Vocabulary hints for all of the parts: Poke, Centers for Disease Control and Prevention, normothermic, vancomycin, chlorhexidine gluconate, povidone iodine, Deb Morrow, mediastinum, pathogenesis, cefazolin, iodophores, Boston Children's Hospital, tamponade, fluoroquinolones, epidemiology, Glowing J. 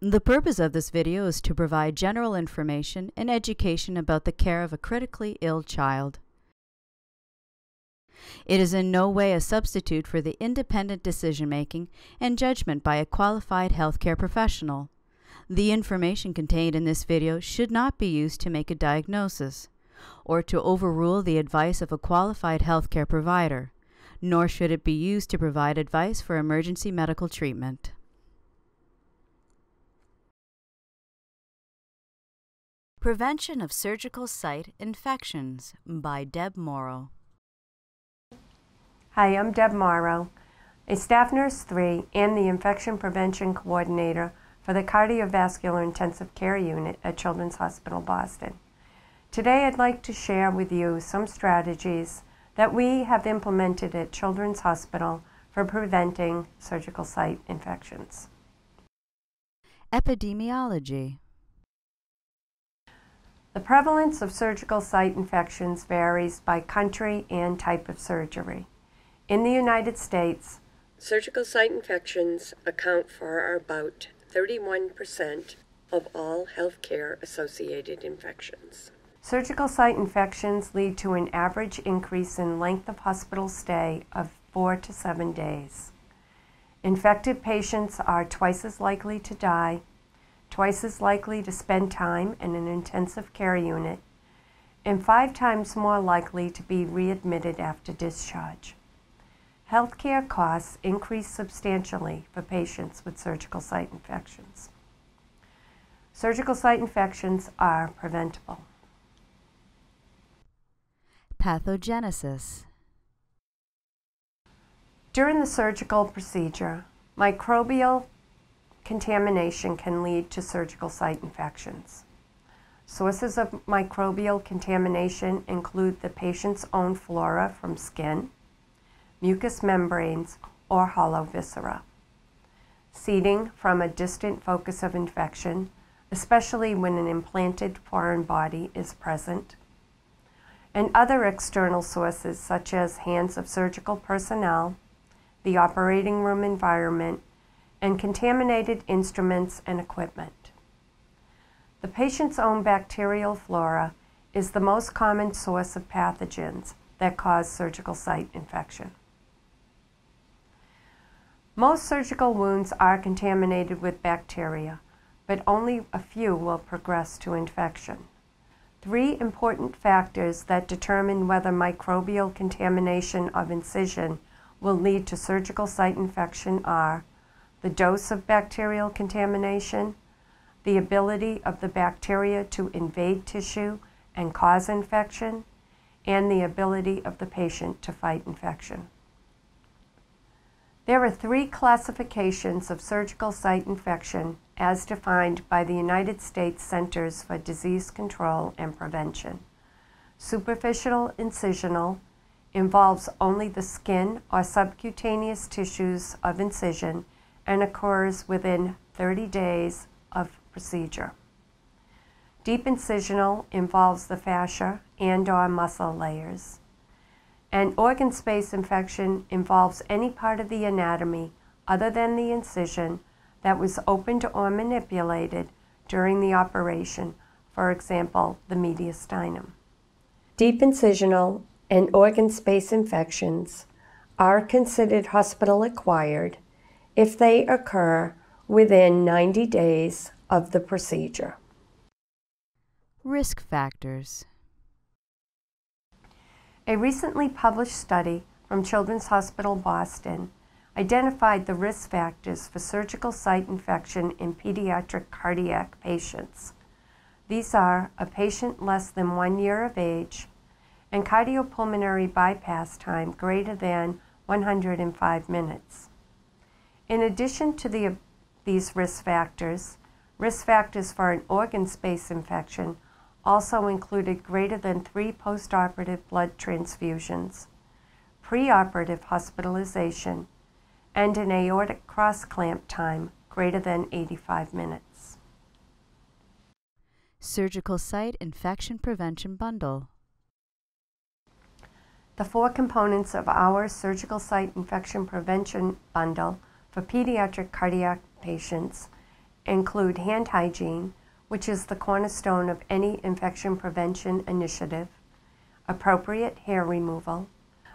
The purpose of this video is to provide general information and education about the care of a critically ill child. It is in no way a substitute for the independent decision-making and judgment by a qualified healthcare professional. The information contained in this video should not be used to make a diagnosis or to overrule the advice of a qualified healthcare provider, nor should it be used to provide advice for emergency medical treatment. Prevention of Surgical Site Infections by Deb Morrow. Hi, I'm Deb Morrow, a Staff Nurse 3 and the Infection Prevention Coordinator for the Cardiovascular Intensive Care Unit at Children's Hospital Boston. Today I'd like to share with you some strategies that we have implemented at Children's Hospital for preventing surgical site infections. Epidemiology. The prevalence of surgical site infections varies by country and type of surgery. In the United States, surgical site infections account for about 31% of all healthcare-associated infections. Surgical site infections lead to an average increase in length of hospital stay of 4 to 7 days. Infected patients are twice as likely to die, twice as likely to spend time in an intensive care unit, and 5 times more likely to be readmitted after discharge. Healthcare costs increase substantially for patients with surgical site infections. Surgical site infections are preventable. Pathogenesis. During the surgical procedure, microbial contamination can lead to surgical site infections. Sources of microbial contamination include the patient's own flora from skin, mucous membranes, or hollow viscera. Seeding from a distant focus of infection, especially when an implanted foreign body is present, and other external sources such as hands of surgical personnel, the operating room environment, and contaminated instruments and equipment. The patient's own bacterial flora is the most common source of pathogens that cause surgical site infection. Most surgical wounds are contaminated with bacteria, but only a few will progress to infection. 3 important factors that determine whether microbial contamination of incision will lead to surgical site infection are the dose of bacterial contamination, the ability of the bacteria to invade tissue and cause infection, and the ability of the patient to fight infection. There are 3 classifications of surgical site infection as defined by the United States Centers for Disease Control and Prevention. Superficial incisional involves only the skin or subcutaneous tissues of incision and occurs within 30 days of procedure. Deep incisional involves the fascia and/or muscle layers. An organ space infection involves any part of the anatomy other than the incision that was opened or manipulated during the operation, for example, the mediastinum. Deep incisional and organ space infections are considered hospital-acquired if they occur within 90 days of the procedure. Risk factors. A recently published study from Children's Hospital Boston identified the risk factors for surgical site infection in pediatric cardiac patients. These are a patient less than 1 year of age and cardiopulmonary bypass time greater than 105 minutes. In addition to these risk factors for an organ space infection also included greater than 3 postoperative blood transfusions, preoperative hospitalization, and an aortic cross-clamp time greater than 85 minutes. Surgical site infection prevention bundle. The 4 components of our surgical site infection prevention bundle for pediatric cardiac patients include hand hygiene, which is the cornerstone of any infection prevention initiative, appropriate hair removal,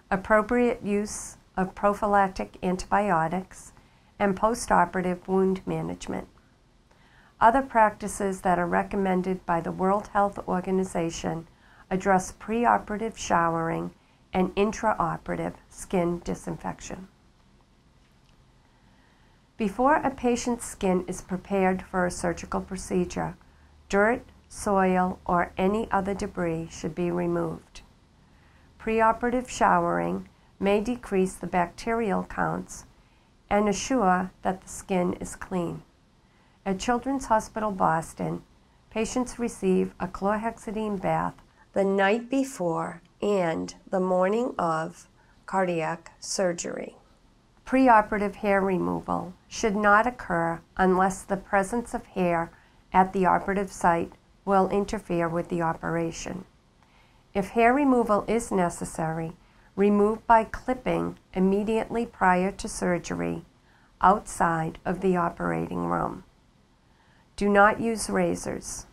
appropriate use of prophylactic antibiotics, and post-operative wound management. Other practices that are recommended by the World Health Organization address preoperative showering and intraoperative skin disinfection. Before a patient's skin is prepared for a surgical procedure, dirt, soil, or any other debris should be removed. Preoperative showering may decrease the bacterial counts and assure that the skin is clean. At Children's Hospital Boston, patients receive a chlorhexidine bath the night before and the morning of cardiac surgery. Preoperative hair removal should not occur unless the presence of hair at the operative site will interfere with the operation. If hair removal is necessary, remove by clipping immediately prior to surgery outside of the operating room. Do not use razors.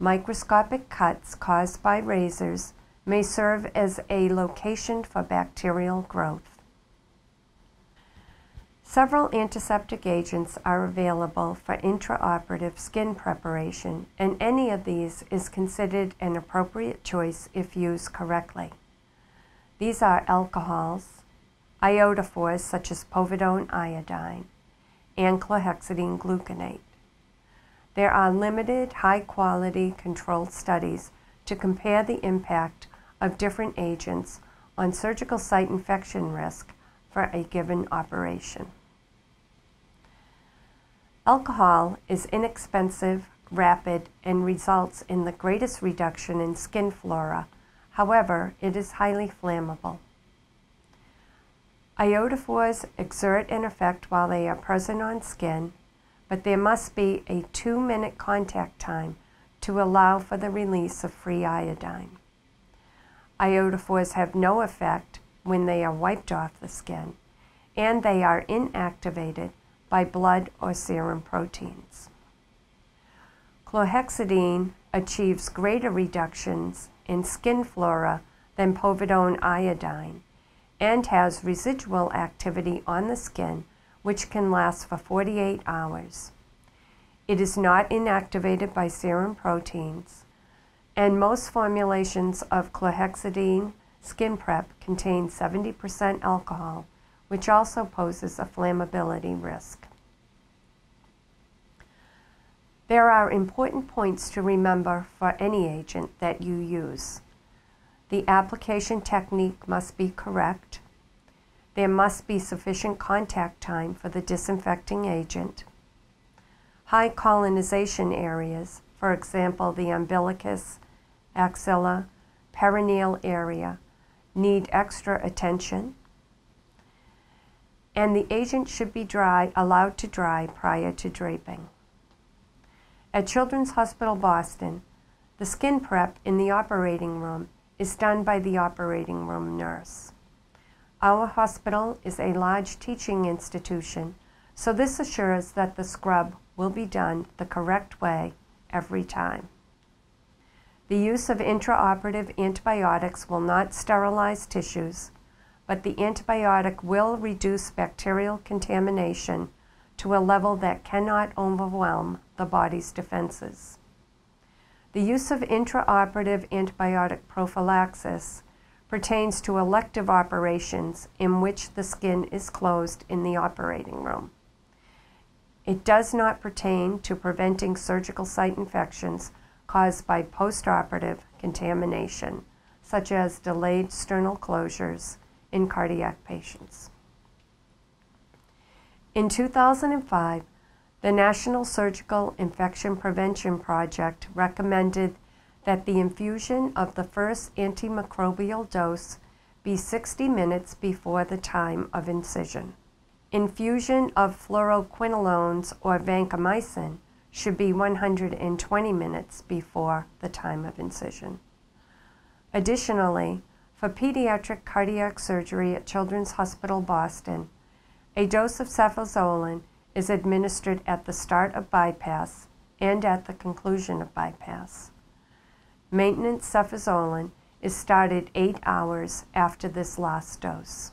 Microscopic cuts caused by razors may serve as a location for bacterial growth. Several antiseptic agents are available for intraoperative skin preparation, and any of these is considered an appropriate choice if used correctly. These are alcohols, iodophores such as povidone iodine, and chlorhexidine gluconate. There are limited high-quality controlled studies to compare the impact of different agents on surgical site infection risk for a given operation. Alcohol is inexpensive, rapid, and results in the greatest reduction in skin flora. However, it is highly flammable. Iodophores exert an effect while they are present on skin, but there must be a 2-minute contact time to allow for the release of free iodine. Iodophores have no effect when they are wiped off the skin, and they are inactivated by blood or serum proteins. Chlorhexidine achieves greater reductions in skin flora than povidone iodine and has residual activity on the skin which can last for 48 hours. It is not inactivated by serum proteins, and most formulations of chlorhexidine skin prep contain 70% alcohol, which also poses a flammability risk. There are important points to remember for any agent that you use. The application technique must be correct. There must be sufficient contact time for the disinfecting agent. High colonization areas, for example, the umbilicus, axilla, perineal area, need extra attention. And the agent should be allowed to dry prior to draping. At Children's Hospital Boston, the skin prep in the operating room is done by the operating room nurse. Our hospital is a large teaching institution, so this assures that the scrub will be done the correct way every time. The use of intraoperative antibiotics will not sterilize tissues, but the antibiotic will reduce bacterial contamination to a level that cannot overwhelm the body's defenses. The use of intraoperative antibiotic prophylaxis pertains to elective operations in which the skin is closed in the operating room. It does not pertain to preventing surgical site infections caused by postoperative contamination, such as delayed sternal closures in cardiac patients. In 2005, the National Surgical Infection Prevention Project recommended that the infusion of the first antimicrobial dose be 60 minutes before the time of incision. Infusion of fluoroquinolones or vancomycin should be 120 minutes before the time of incision. Additionally, for pediatric cardiac surgery at Children's Hospital Boston, a dose of cefazolin is administered at the start of bypass and at the conclusion of bypass. Maintenance cefazolin is started 8 hours after this last dose.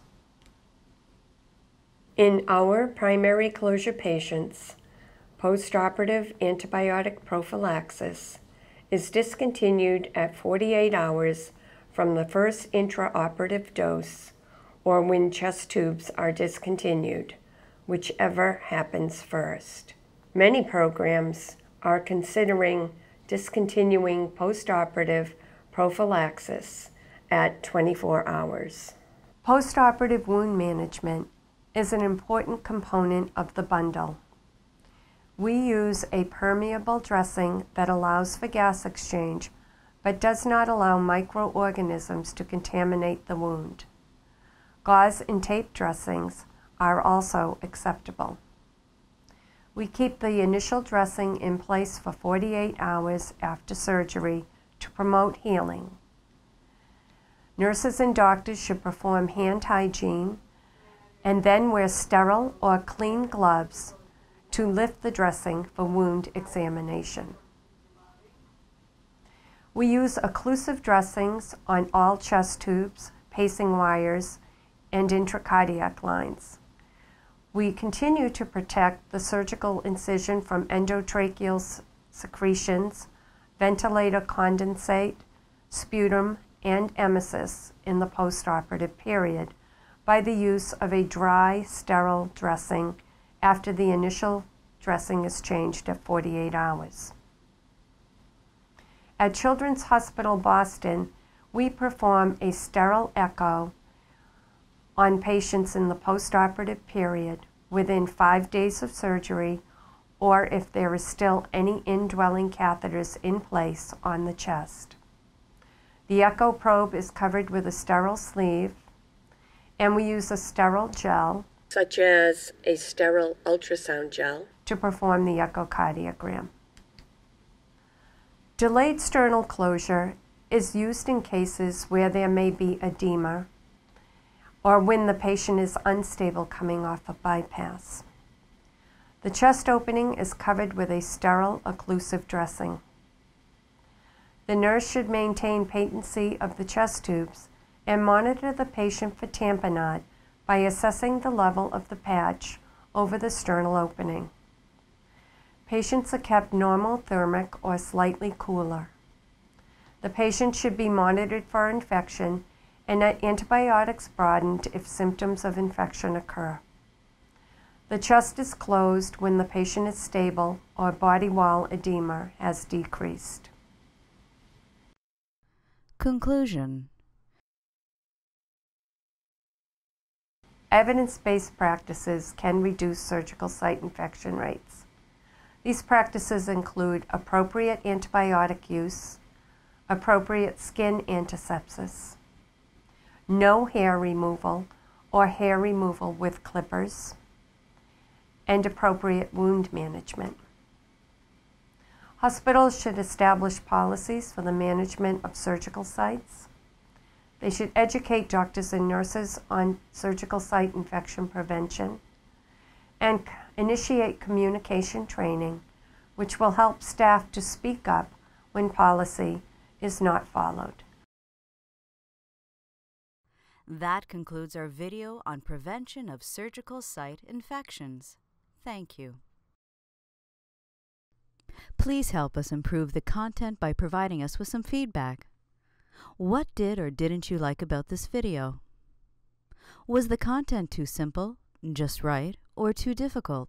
In our primary closure patients, postoperative antibiotic prophylaxis is discontinued at 48 hours from the first intraoperative dose or when chest tubes are discontinued, whichever happens first. Many programs are considering discontinuing postoperative prophylaxis at 24 hours. Postoperative wound management is an important component of the bundle. We use a permeable dressing that allows for gas exchange but does not allow microorganisms to contaminate the wound. Gauze and tape dressings are also acceptable. We keep the initial dressing in place for 48 hours after surgery to promote healing. Nurses and doctors should perform hand hygiene and then wear sterile or clean gloves to lift the dressing for wound examination. We use occlusive dressings on all chest tubes, pacing wires, and intracardiac lines. We continue to protect the surgical incision from endotracheal secretions, ventilator condensate, sputum, and emesis in the postoperative period by the use of a dry, sterile dressing after the initial dressing is changed at 48 hours. At Children's Hospital Boston, we perform a sterile echo on patients in the postoperative period within 5 days of surgery, or if there is still any indwelling catheters in place on the chest. The echo probe is covered with a sterile sleeve, and we use a sterile gel, such as a sterile ultrasound gel, to perform the echocardiogram. Delayed sternal closure is used in cases where there may be edema or when the patient is unstable coming off a bypass. The chest opening is covered with a sterile occlusive dressing. The nurse should maintain patency of the chest tubes and monitor the patient for tamponade by assessing the level of the patch over the sternal opening. Patients are kept normothermic or slightly cooler. The patient should be monitored for infection and antibiotics broadened if symptoms of infection occur. The chest is closed when the patient is stable or body wall edema has decreased. Conclusion. Evidence-based practices can reduce surgical site infection rates. These practices include appropriate antibiotic use, appropriate skin antisepsis, no hair removal or hair removal with clippers, and appropriate wound management. Hospitals should establish policies for the management of surgical sites. They should educate doctors and nurses on surgical site infection prevention and initiate communication training, which will help staff to speak up when policy is not followed. That concludes our video on prevention of surgical site infections. Thank you. Please help us improve the content by providing us with some feedback. What did or didn't you like about this video? Was the content too simple, just right, or too difficult?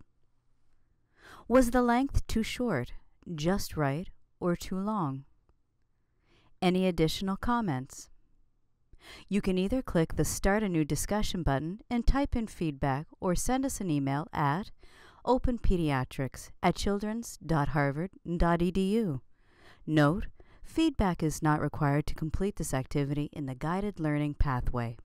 Was the length too short, just right, or too long? Any additional comments? You can either click the Start a New Discussion button and type in feedback or send us an email at openpediatrics@childrens.harvard.edu. Note, feedback is not required to complete this activity in the Guided Learning Pathway.